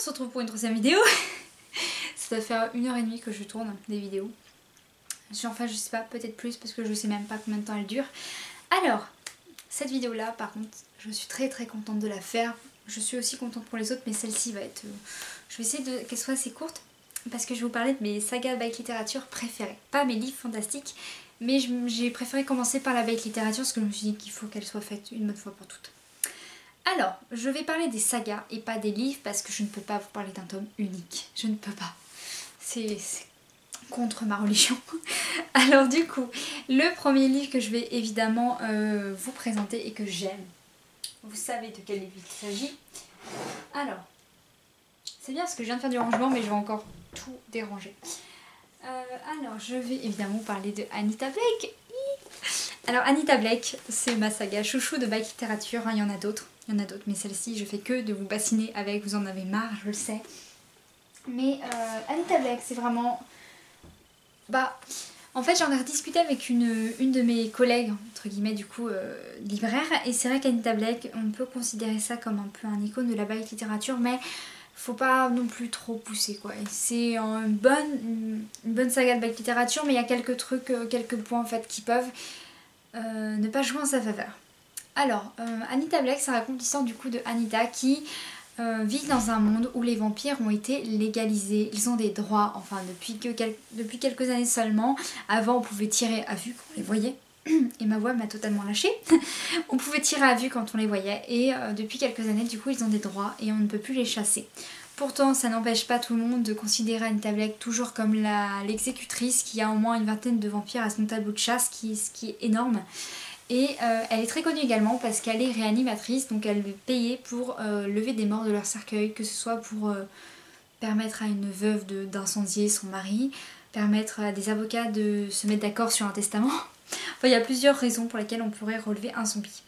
on se retrouve pour une troisième vidéo. Ça doit faire 1h30 que je tourne des vidéos. Enfin, je sais pas, peut-être plus parce que je sais même pas combien de temps elle dure. Alors, cette vidéo là, par contre, je suis très contente de la faire. Je suis aussi contente pour les autres, mais celle-ci va être... Je vais essayer qu'elle soit assez courte parce que je vais vous parler de mes sagas bit-littérature préférées. Pas mes livres fantastiques, mais j'ai préféré commencer par la bit-littérature parce que je me suis dit qu'il faut qu'elle soit faite une bonne fois pour toutes. Alors, je vais parler des sagas et pas des livres parce que je ne peux pas vous parler d'un tome unique. Je ne peux pas. C'est contre ma religion. Alors du coup, le premier livre que je vais évidemment vous présenter et que j'aime. Vous savez de quel livre il s'agit. Alors, c'est bien parce que je viens de faire du rangement mais je vais encore tout déranger. Alors, je vais évidemment parler de Anita Blake. Alors Anita Blake, c'est ma saga chouchou de bit-littérature, hein, il y en a d'autres, mais celle-ci je fais que de vous bassiner avec, vous en avez marre, je le sais. Mais Anita Blake, c'est vraiment... Bah, en fait j'en ai discuté avec une de mes collègues, entre guillemets du coup, libraire, et c'est vrai qu'Anita Blake, on peut considérer ça comme un peu un icône de la bit-littérature, mais faut pas non plus trop pousser quoi. C'est une bonne saga de bit-littérature, mais il y a quelques trucs, quelques points en fait qui peuvent... ne pas jouer en sa faveur. Alors, Anita Blake, ça raconte l'histoire du coup de Anita qui vit dans un monde où les vampires ont été légalisés. Ils ont des droits, enfin depuis quelques années seulement. Avant, on pouvait tirer à vue quand on les voyait. Et ma voix m'a totalement lâchée. On pouvait tirer à vue quand on les voyait. Et depuis quelques années, du coup, ils ont des droits et on ne peut plus les chasser. Pourtant, ça n'empêche pas tout le monde de considérer Anita Blake toujours comme l'exécutrice qui a au moins une vingtaine de vampires à son tableau de chasse, ce qui est énorme. Et elle est très connue également parce qu'elle est réanimatrice, donc elle est payée pour lever des morts de leur cercueil, que ce soit pour permettre à une veuve d'incendier son mari, permettre à des avocats de se mettre d'accord sur un testament. Enfin, il y a plusieurs raisons pour lesquelles on pourrait relever un zombie.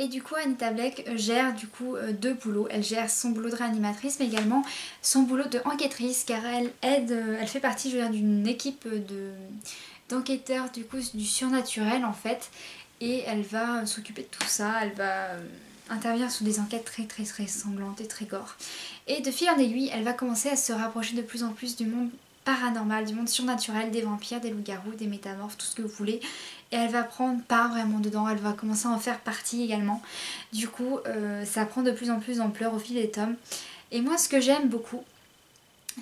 Et du coup Anita Blake gère du coup deux boulots, elle gère son boulot de réanimatrice mais également son boulot de enquêtrice car elle aide, elle fait partie d'une équipe d'enquêteurs du coup du surnaturel en fait et elle va s'occuper de tout ça, elle va intervenir sous des enquêtes très sanglantes et très gore. Et de fil en aiguille elle va commencer à se rapprocher de plus en plus du monde paranormal, du monde surnaturel, des vampires, des loups-garous, des métamorphes, tout ce que vous voulez. Et elle va prendre part vraiment dedans, elle va commencer à en faire partie également. Du coup, ça prend de plus en plus d'ampleur au fil des tomes. Et moi, ce que j'aime beaucoup,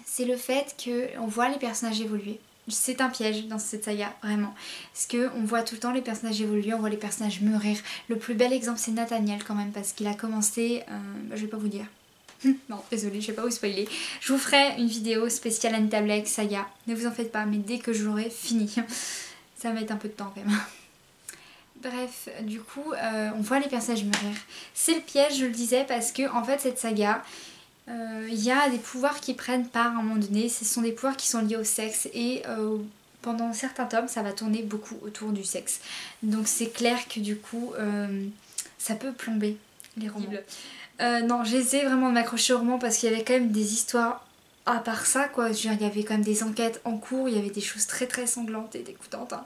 c'est le fait qu'on voit les personnages évoluer. C'est un piège dans cette saga, vraiment. Parce qu'on voit tout le temps les personnages évoluer, on voit les personnages mûrir. Le plus bel exemple, c'est Nathaniel quand même, parce qu'il a commencé... je vais pas vous dire... Non, désolée, je vais pas vous spoiler. Je vous ferai une vidéo spéciale Anita Blake, saga. Ne vous en faites pas, mais dès que je l'aurai fini. Ça va mettre un peu de temps quand même. Bref, du coup, on voit les personnages mûrir. C'est le piège, je le disais, parce que en fait, cette saga, il y a des pouvoirs qui prennent part à un moment donné. Ce sont des pouvoirs qui sont liés au sexe et... pendant certains tomes, ça va tourner beaucoup autour du sexe. Donc c'est clair que du coup, ça peut plomber les romans. Non, j'essaie vraiment de m'accrocher au roman parce qu'il y avait quand même des histoires à part ça quoi, je veux dire, il y avait quand même des enquêtes en cours, il y avait des choses très sanglantes et dégoûtantes hein.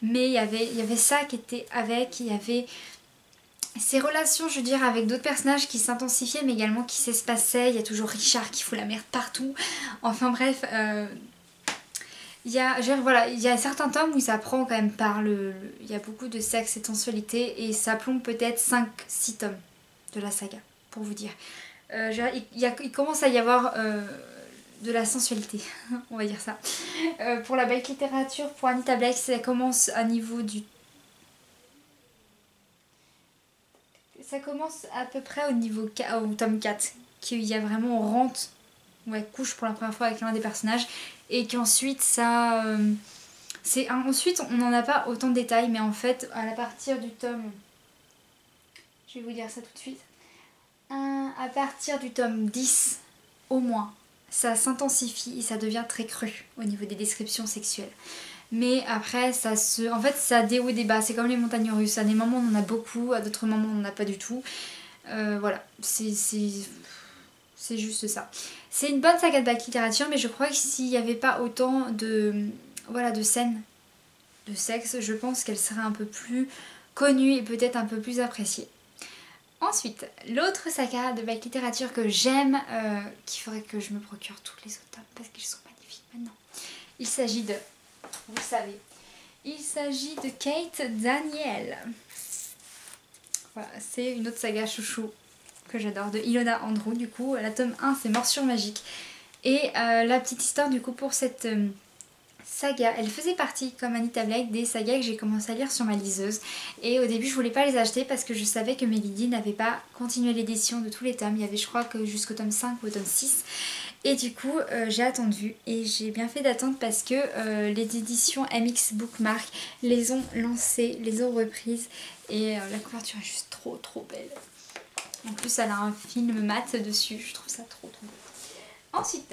Mais il y avait ça qui était avec, il y avait ces relations je veux dire avec d'autres personnages qui s'intensifiaient mais également qui s'espaçaient, il y a toujours Richard qui fout la merde partout, enfin bref... Il y a certains tomes où ça prend quand même par il y a beaucoup de sexe et de sensualité et ça plombe peut-être 5-6 tomes de la saga pour vous dire. Il commence à y avoir de la sensualité, on va dire ça. Pour la bit-littérature, pour Anita Blake, ça commence à niveau du... Ça commence à peu près au niveau au tome 4, qu'il y a vraiment, on rentre, où elle couche pour la première fois avec l'un des personnages. Et qu'ensuite ça... ensuite on n'en a pas autant de détails mais en fait à partir du tome... Je vais vous dire ça tout de suite. À partir du tome 10 au moins, ça s'intensifie et ça devient très cru au niveau des descriptions sexuelles. Mais après ça se... En fait ça a des hauts et des bas, c'est comme les montagnes russes. À des moments on en a beaucoup, à d'autres moments on n'en a pas du tout. Voilà, c'est juste ça. C'est une bonne saga de bit-littérature, mais je crois que s'il n'y avait pas autant de scènes de sexe, je pense qu'elle serait un peu plus connue et peut-être un peu plus appréciée. Ensuite, l'autre saga de bit-littérature que j'aime, qu'il faudrait que je me procure tous les automnes parce qu'ils sont magnifiques maintenant. Il s'agit de... Vous savez. Il s'agit de Kate Daniel. Voilà, c'est une autre saga chouchou que j'adore, de Ilona Andrew du coup. La tome 1, c'est Morsure magique. Et la petite histoire du coup pour cette... saga, elle faisait partie comme Anita Blake des sagas que j'ai commencé à lire sur ma liseuse, et au début je voulais pas les acheter parce que je savais que Mélidie n'avait pas continué l'édition de tous les tomes, il y avait je crois que jusqu'au tome 5 ou au tome 6, et du coup j'ai attendu et j'ai bien fait d'attendre parce que les éditions MX Bookmark les ont lancées, les ont reprises, et la couverture est juste trop trop belle, en plus elle a un film mat dessus, je trouve ça trop trop beau. Ensuite,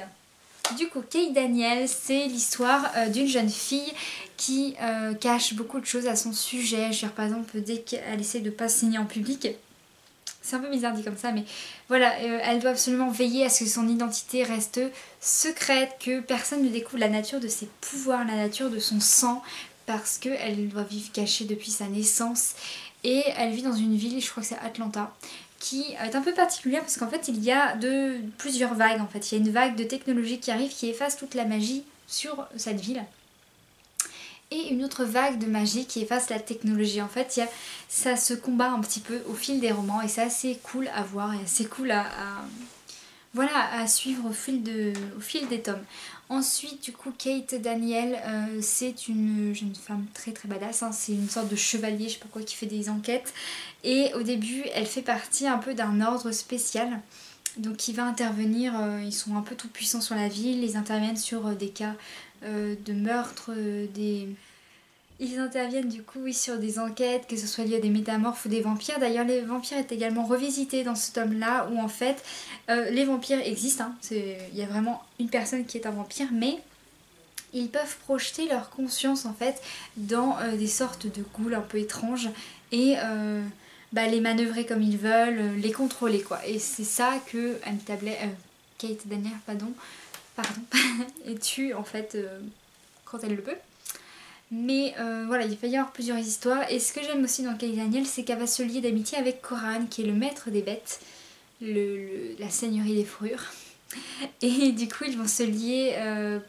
du coup, Kate Daniel, c'est l'histoire d'une jeune fille qui cache beaucoup de choses à son sujet. Je veux dire, par exemple, dès qu'elle essaie de ne pas se signer en public, c'est un peu bizarre dit comme ça, mais voilà, elle doit absolument veiller à ce que son identité reste secrète, que personne ne découvre la nature de ses pouvoirs, la nature de son sang, parce qu'elle doit vivre cachée depuis sa naissance. Et elle vit dans une ville, je crois que c'est Atlanta, qui est un peu particulière parce qu'en fait il y a plusieurs vagues en fait. Il y a une vague de technologie qui arrive qui efface toute la magie sur cette ville et une autre vague de magie qui efface la technologie. En fait ça se combat un petit peu au fil des romans et c'est assez cool à voir et assez cool à suivre au fil des tomes. Ensuite du coup Kate Daniel, c'est une jeune femme très très badass, hein, c'est une sorte de chevalier, je sais pas quoi, qui fait des enquêtes, et au début elle fait partie un peu d'un ordre spécial, donc qui va intervenir, ils sont un peu tout puissants sur la ville, ils interviennent sur des cas de meurtre, Ils interviennent du coup oui, sur des enquêtes, que ce soit lié à des métamorphes ou des vampires. D'ailleurs les vampires est également revisité dans ce tome là où en fait les vampires existent, hein. Il y a vraiment une personne qui est un vampire, mais ils peuvent projeter leur conscience en fait dans des sortes de ghouls un peu étranges et les manœuvrer comme ils veulent, les contrôler quoi. Et c'est ça que Kate Daniel tue en fait quand elle le peut. Mais voilà, il va y avoir plusieurs histoires. Et ce que j'aime aussi dans Kate Daniel, c'est qu'elle va se lier d'amitié avec Coran, qui est le maître des bêtes, la seigneurie des fourrures. Et du coup, ils vont se lier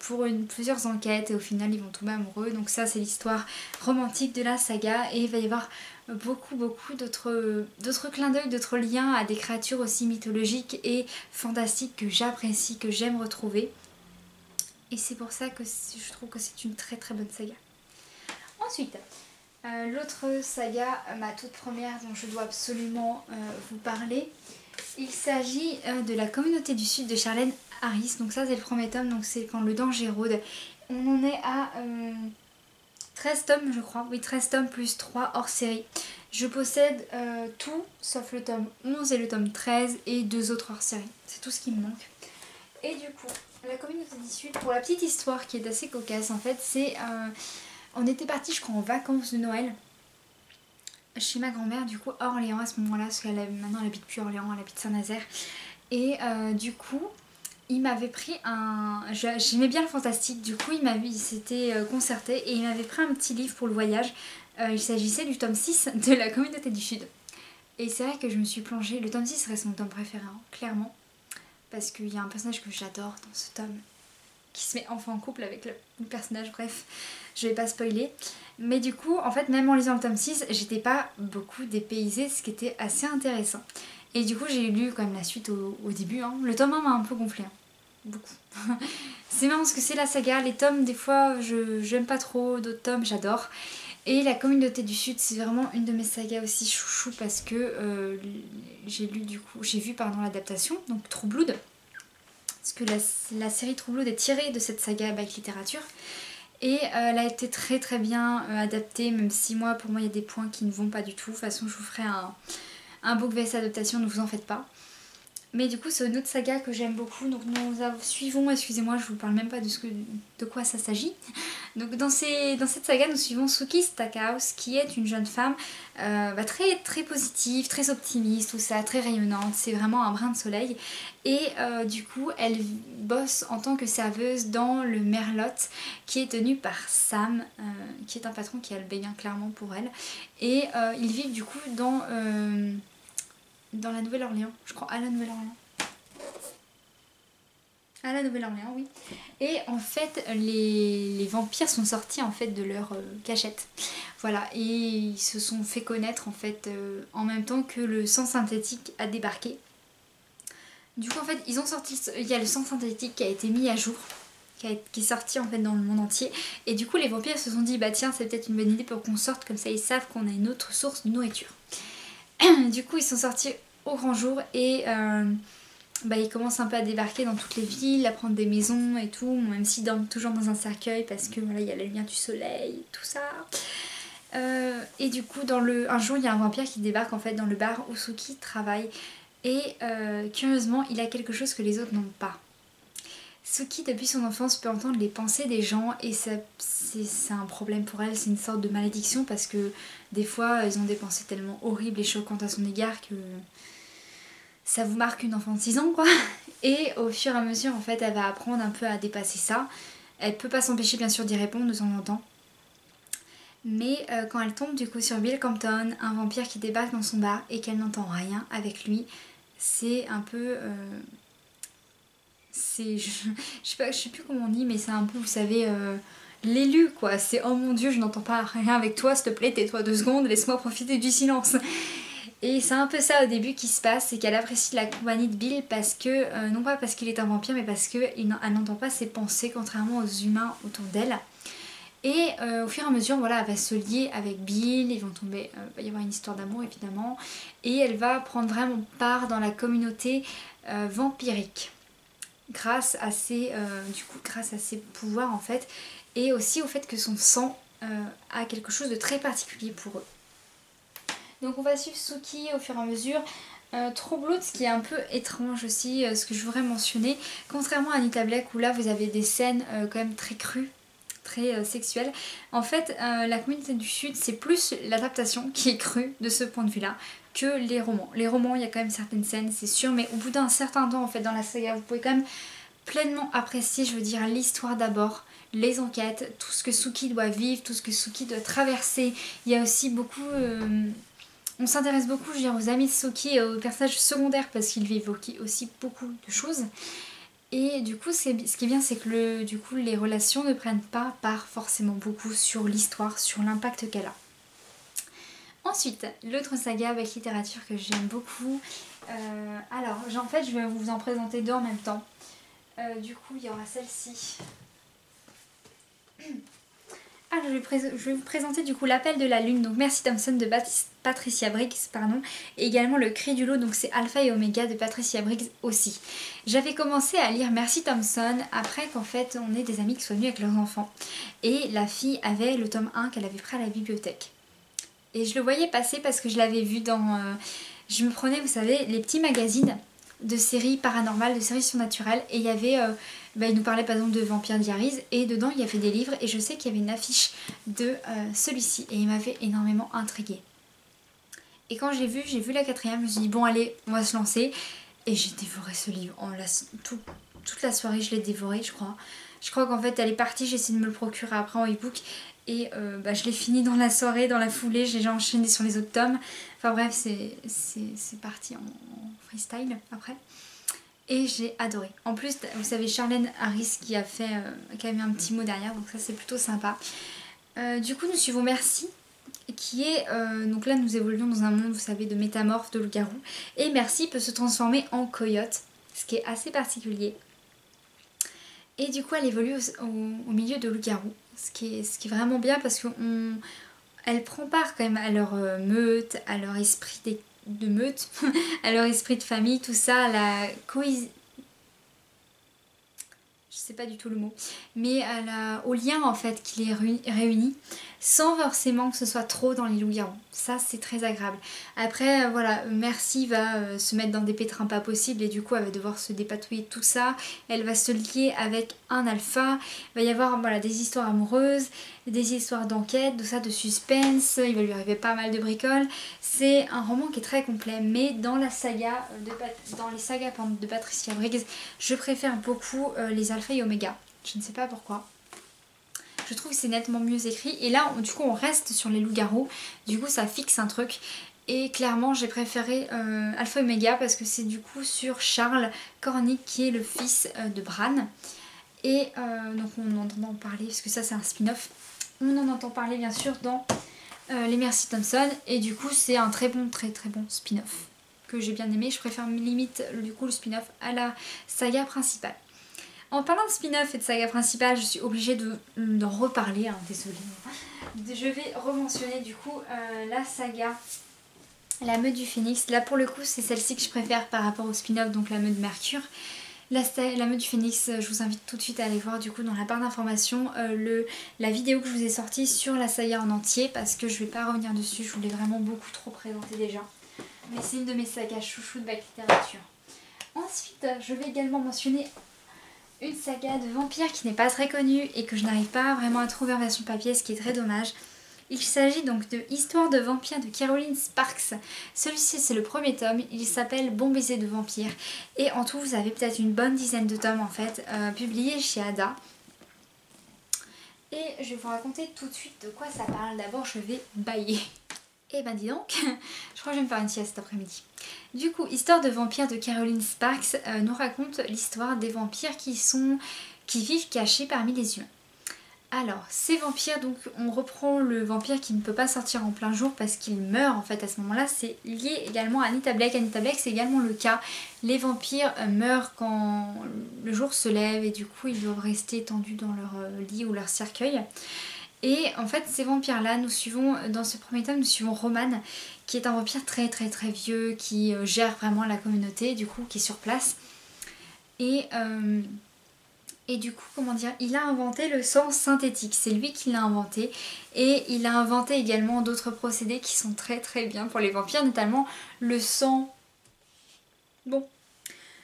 pour plusieurs enquêtes et au final, ils vont tomber amoureux. Donc ça, c'est l'histoire romantique de la saga. Et il va y avoir beaucoup d'autres clins d'œil, d'autres liens à des créatures aussi mythologiques et fantastiques que j'apprécie, que j'aime retrouver. Et c'est pour ça que je trouve que c'est une très très bonne saga. Ensuite, l'autre saga, ma toute première dont je dois absolument vous parler, il s'agit de La Communauté du Sud de Charlaine Harris. Donc ça c'est le premier tome, donc c'est Quand le danger rôde. On en est à 13 tomes je crois, oui 13 tomes plus 3 hors série. Je possède tout sauf le tome 11 et le tome 13 et 2 autres hors série, c'est tout ce qui me manque. Et du coup, La Communauté du Sud, pour la petite histoire qui est assez cocasse en fait, c'est... on était partis je crois en vacances de Noël chez ma grand-mère du coup à Orléans à ce moment-là, parce qu'elle maintenant elle habite plus Orléans, elle habite Saint-Nazaire, et du coup il m'avait pris un... J'aimais bien le fantastique, du coup il s'était concerté et il m'avait pris un petit livre pour le voyage, il s'agissait du tome 6 de La Communauté du Sud, et c'est vrai que je me suis plongée, le tome 6 serait son tome préféré hein, clairement, parce qu'il y a un personnage que j'adore dans ce tome qui se met enfin en couple avec le personnage, bref, je vais pas spoiler. Mais du coup, en fait, même en lisant le tome 6, j'étais pas beaucoup dépaysée, ce qui était assez intéressant. Et du coup, j'ai lu quand même la suite au début, hein. Le tome 1 m'a un peu gonflé, hein. Beaucoup. C'est marrant parce que c'est la saga, les tomes, des fois, j'aime pas trop, d'autres tomes, j'adore. Et La Communauté du Sud, c'est vraiment une de mes sagas aussi chouchou parce que j'ai vu l'adaptation, donc True Blood. Parce que la série True Blood est tirée de cette saga bit-littérature et elle a été très très bien adaptée, même si pour moi il y a des points qui ne vont pas du tout. De toute façon je vous ferai un book-based adaptation, ne vous en faites pas. Mais du coup c'est une autre saga que j'aime beaucoup, donc nous suivons, excusez-moi je vous parle même pas de quoi ça s'agit. Donc dans cette saga nous suivons Sookie Stackhouse qui est une jeune femme très, très positive, très optimiste, tout ça, très rayonnante, c'est vraiment un brin de soleil. Et du coup elle bosse en tant que serveuse dans le Merlot qui est tenu par Sam, qui est un patron qui a le béguin clairement pour elle. Et ils vivent du coup dans... dans la Nouvelle-Orléans, je crois, à la Nouvelle-Orléans. À la Nouvelle-Orléans, oui. Et en fait, les vampires sont sortis en fait de leur cachette. Voilà, et ils se sont fait connaître en fait en même temps que le sang synthétique a débarqué. Du coup, en fait, ils ont sorti. Il y a le sang synthétique qui a été mis à jour, qui est sorti en fait dans le monde entier. Et du coup, les vampires se sont dit, bah tiens, c'est peut-être une bonne idée pour qu'on sorte, comme ça ils savent qu'on a une autre source de nourriture. Du coup, ils sont sortis au grand jour et bah, ils commencent un peu à débarquer dans toutes les villes, à prendre des maisons et tout, même s'ils dorment toujours dans un cercueil parce que voilà, il y a la lumière du soleil, tout ça. Et du coup, un jour, il y a un vampire qui débarque en fait dans le bar où Sookie travaille. Et curieusement, il a quelque chose que les autres n'ont pas. Sookie, depuis son enfance, peut entendre les pensées des gens et c'est un problème pour elle, c'est une sorte de malédiction parce que des fois, ils ont des pensées tellement horribles et choquantes à son égard que ça vous marque une enfant de 6 ans, quoi. Et au fur et à mesure, en fait, elle va apprendre un peu à dépasser ça. Elle peut pas s'empêcher, bien sûr, d'y répondre de temps en temps. Mais quand elle tombe, du coup, sur Bill Compton, un vampire qui débarque dans son bar et qu'elle n'entend rien avec lui, c'est un peu... je sais plus comment on dit, mais c'est un peu, vous savez, l'élu, quoi. C'est « Oh mon Dieu, je n'entends pas rien avec toi, s'il te plaît, tais-toi 2 secondes, laisse-moi profiter du silence !» Et c'est un peu ça au début qui se passe, c'est qu'elle apprécie la compagnie de Bill parce que, non pas parce qu'il est un vampire, mais parce qu'elle n'entend pas ses pensées, contrairement aux humains autour d'elle. Et au fur et à mesure, voilà, elle va se lier avec Bill, ils vont tomber, il va y avoir une histoire d'amour évidemment, et elle va prendre vraiment part dans la communauté vampirique grâce à ses, grâce à ses pouvoirs en fait, et aussi au fait que son sang a quelque chose de très particulier pour eux. Donc on va suivre Sookie au fur et à mesure. True Blood, ce qui est un peu étrange aussi, ce que je voudrais mentionner, contrairement à Anita Blake où là vous avez des scènes quand même très crues, très sexuelle. En fait, La Communauté du Sud, c'est plus l'adaptation qui est crue de ce point de vue-là que les romans. Les romans, il y a quand même certaines scènes, c'est sûr, mais au bout d'un certain temps, en fait, dans la saga, vous pouvez quand même pleinement apprécier, je veux dire, l'histoire d'abord, les enquêtes, tout ce que Sookie doit vivre, tout ce que Sookie doit traverser. Il y a aussi beaucoup... on s'intéresse beaucoup, je veux dire, aux amis de Sookie et aux personnages secondaires parce qu'ils vivent aussi beaucoup de choses. Et du coup, ce qui est bien, c'est que les relations ne prennent pas part forcément beaucoup sur l'histoire, sur l'impact qu'elle a. Ensuite, l'autre saga avec littérature que j'aime beaucoup. Alors, en fait, je vais vous en présenter 2 en même temps. Du coup, il y aura celle-ci. Alors, je vais vous présenter du coup L'Appel de la Lune, donc Mercy Thompson de Patricia Briggs, pardon, et également Le Cri du Lot, donc c'est Alpha et Omega de Patricia Briggs aussi. J'avais commencé à lire Mercy Thompson après qu'en fait on ait des amis qui soient venus avec leurs enfants, et la fille avait le tome 1 qu'elle avait pris à la bibliothèque. Et je le voyais passer parce que je l'avais vu dans... je me prenais, vous savez, les petits magazines de séries paranormales, de séries surnaturelles, et il y avait... il nous parlait par exemple de Vampire Diaries et dedans il y avait des livres et je sais qu'il y avait une affiche de celui-ci et il m'avait énormément intriguée. Et quand j'ai vu la 4e, je me suis dit bon allez, on va se lancer et j'ai dévoré ce livre, toute la soirée je l'ai dévoré je crois. Je crois qu'en fait elle est partie, j'ai essayé de me le procurer après en e-book et je l'ai fini dans la soirée, dans la foulée, j'ai enchaîné sur les autres tomes. Enfin bref, c'est parti en freestyle après. Et j'ai adoré. En plus, vous savez, Charlaine Harris qui a mis un petit mot derrière, donc ça c'est plutôt sympa. Du coup, nous suivons Mercy, qui est... donc là, nous évoluons dans un monde, vous savez, de métamorphes, de loup-garou. Et Mercy peut se transformer en coyote, ce qui est assez particulier. Et du coup, elle évolue au milieu de loup-garou, ce qui est vraiment bien parce qu'elle prend part quand même à leur meute, à leur esprit d'équipe de meute, à leur esprit de famille, tout ça, la cohésion, je sais pas du tout le mot, mais au lien en fait qui les réunit sans forcément que ce soit trop dans les loups-garous. Ça c'est très agréable. Après voilà, Mercy va se mettre dans des pétrins pas possibles et du coup elle va devoir se dépatouiller tout ça, elle va se lier avec un alpha, il va y avoir voilà, des histoires amoureuses, des histoires d'enquête, tout ça, de suspense, il va lui arriver pas mal de bricoles. C'est un roman qui est très complet, mais dans la saga dans les sagas de Patricia Briggs, je préfère beaucoup les Alpha et Omega. Je ne sais pas pourquoi. Je trouve que c'est nettement mieux écrit. Et là, du coup, on reste sur les loups-garous. Du coup, ça fixe un truc. Et clairement j'ai préféré Alpha et Omega parce que c'est du coup sur Charles Corny qui est le fils de Bran. Et donc on en entend parler, parce que ça c'est un spin-off, on en entend parler bien sûr dans les Mercy Thompson. Et du coup c'est un très bon spin-off que j'ai bien aimé. Je préfère limite du coup le spin-off à la saga principale. En parlant de spin-off et de saga principale, je suis obligée d'en reparler, hein, désolée. Je vais rementionner du coup la saga La Meute du Phénix. Là pour le coup c'est celle-ci que je préfère par rapport au spin-off, donc La Meute de Mercure. La Meute du Phénix, je vous invite tout de suite à aller voir du coup dans la barre d'informations la vidéo que je vous ai sortie sur la saga en entier, parce que je vais pas revenir dessus, je vous l'ai vraiment beaucoup trop présentée déjà. Mais c'est une de mes sagas chouchou de bit-littérature. Ensuite, je vais également mentionner une saga de vampires qui n'est pas très connue et que je n'arrive pas vraiment à trouver en version papier, ce qui est très dommage. Il s'agit donc de Histoire de vampires de Caroline Sparks. Celui-ci c'est le premier tome, il s'appelle Bon baiser de vampires. Et en tout vous avez peut-être une bonne dizaine de tomes en fait, publiés chez Ada. Et je vais vous raconter tout de suite de quoi ça parle. D'abord je vais bailler. Et ben dis donc, je crois que je vais me faire une sieste cet après-midi. Du coup, Histoire de vampires de Caroline Sparks nous raconte l'histoire des vampires qui vivent cachés parmi les humains. Alors, ces vampires, donc on reprend le vampire qui ne peut pas sortir en plein jour parce qu'il meurt en fait à ce moment-là. C'est lié également à Anita Blake. Anita Blake c'est également le cas. Les vampires meurent quand le jour se lève et du coup ils doivent rester étendus dans leur lit ou leur cercueil. Et en fait ces vampires là, nous suivons dans ce premier tome, nous suivons Roman qui est un vampire très vieux qui gère vraiment la communauté du coup, qui est sur place. Et du coup, comment dire, il a inventé le sang synthétique, c'est lui qui l'a inventé. Et il a inventé également d'autres procédés qui sont très bien pour les vampires, notamment le sang... Bon,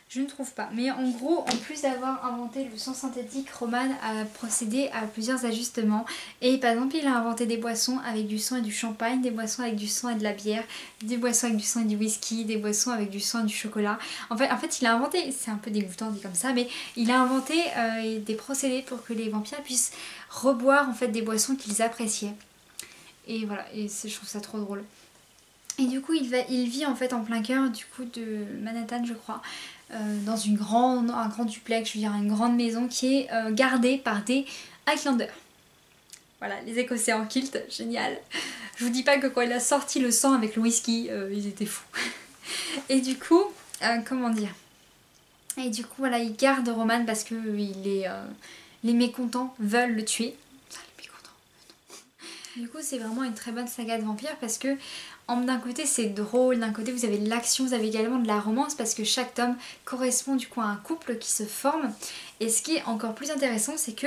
je ne trouve pas. Mais en gros, en plus d'avoir inventé le sang synthétique, Roman a procédé à plusieurs ajustements. Et par exemple, il a inventé des boissons avec du sang et du champagne, des boissons avec du sang et de la bière, des boissons avec du sang et du whisky, des boissons avec du sang et du chocolat. En fait il a inventé, c'est un peu dégoûtant dit comme ça, mais il a inventé des procédés pour que les vampires puissent reboire en fait des boissons qu'ils appréciaient. Et voilà, et je trouve ça trop drôle. Et du coup il vit en fait en plein cœur du coup de Manhattan je crois, dans un grand duplex, je veux dire une grande maison qui est gardée par des Highlanders. Voilà, les Écossais en kilt, génial. Je vous dis pas que quand il a sorti le sang avec le whisky, ils étaient fous. Et du coup, comment dire, et du coup voilà, il garde Roman parce que les mécontents veulent le tuer. Du coup c'est vraiment une très bonne saga de vampires parce que d'un côté c'est drôle, d'un côté vous avez de l'action, vous avez également de la romance parce que chaque tome correspond du coup à un couple qui se forme. Et ce qui est encore plus intéressant c'est que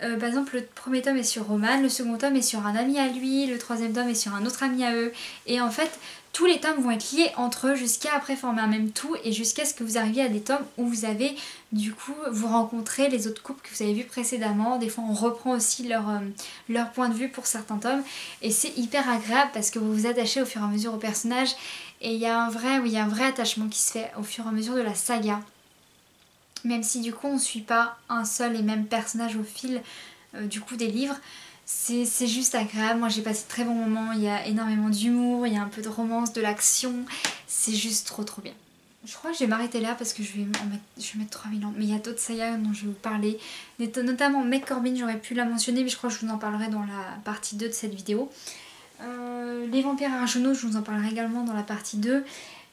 par exemple le premier tome est sur Roman, le second tome est sur un ami à lui, le troisième tome est sur un autre ami à eux. Et en fait tous les tomes vont être liés entre eux jusqu'à après former un même tout et jusqu'à ce que vous arriviez à des tomes où vous avez du coup, vous rencontrez les autres couples que vous avez vus précédemment. Des fois on reprend aussi leur point de vue pour certains tomes et c'est hyper agréable parce que vous vous attachez au fur et à mesure au personnage et il y a un vrai attachement qui se fait au fur et à mesure de la saga. Même si du coup on ne suit pas un seul et même personnage au fil du coup des livres. C'est juste agréable, moi j'ai passé de très bons moments, il y a énormément d'humour, il y a un peu de romance, de l'action, c'est juste trop bien. Je crois que je vais m'arrêter là parce que je vais mettre 3000 ans, mais il y a d'autres sagas dont je vais vous parler, notamment Meg Corbin, j'aurais pu la mentionner mais je crois que je vous en parlerai dans la partie 2 de cette vidéo. Les vampires argenaux, je vous en parlerai également dans la partie 2.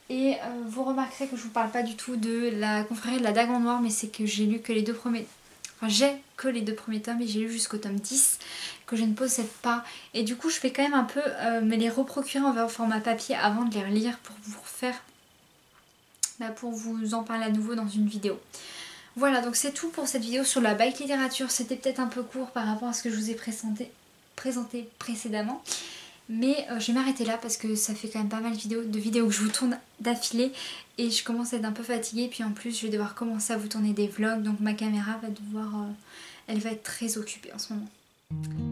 Et vous remarquerez que je vous parle pas du tout de la confrérie de la dague en noir, mais c'est que j'ai lu que les deux premiers... Enfin, j'ai que les deux premiers tomes et j'ai lu jusqu'au tome 10 que je ne possède pas. Et du coup je vais quand même un peu me les reprocurer en format papier avant de les relire pour vous refaire, pour vous en parler à nouveau dans une vidéo. Voilà, donc c'est tout pour cette vidéo sur la bit-littérature. C'était peut-être un peu court par rapport à ce que je vous ai présenté précédemment. Mais je vais m'arrêter là parce que ça fait quand même pas mal de vidéos que je vous tourne d'affilée et je commence à être un peu fatiguée. Puis en plus je vais devoir commencer à vous tourner des vlogs, donc ma caméra va devoir... elle va être très occupée en ce moment.